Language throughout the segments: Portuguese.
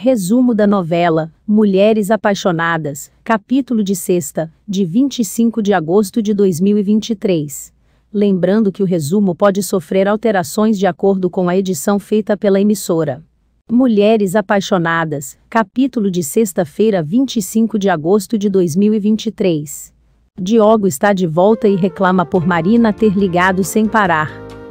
Resumo da novela, Mulheres Apaixonadas, capítulo de sexta, de 25 de agosto de 2023. Lembrando que o resumo pode sofrer alterações de acordo com a edição feita pela emissora. Mulheres Apaixonadas, capítulo de sexta-feira, 25 de agosto de 2023. Diogo está de volta e reclama por Marina ter ligado sem parar.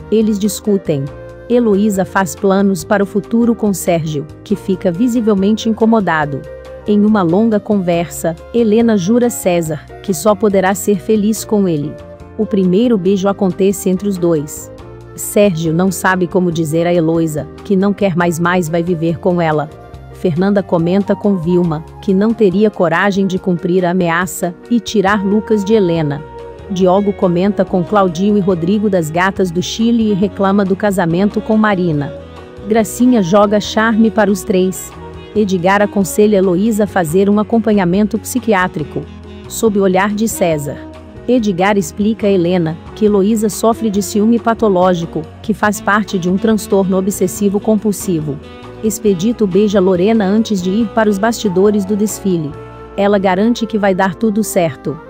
Eles discutem. Heloísa faz planos para o futuro com Sérgio, que fica visivelmente incomodado. Em uma longa conversa, Helena jura a César que só poderá ser feliz com ele. O primeiro beijo acontece entre os dois. Sérgio não sabe como dizer a Heloísa que não quer mais vai viver com ela. Fernanda comenta com Vilma que não teria coragem de cumprir a ameaça e tirar Lucas de Helena. Diogo comenta com Claudio e Rodrigo das gatas do Chile e reclama do casamento com Marina. Gracinha joga charme para os três. Edgar aconselha Heloísa a fazer um acompanhamento psiquiátrico. Sob o olhar de César, Edgar explica a Helena que Heloísa sofre de ciúme patológico, que faz parte de um transtorno obsessivo-compulsivo. Expedito beija Lorena antes de ir para os bastidores do desfile. Ela garante que vai dar tudo certo.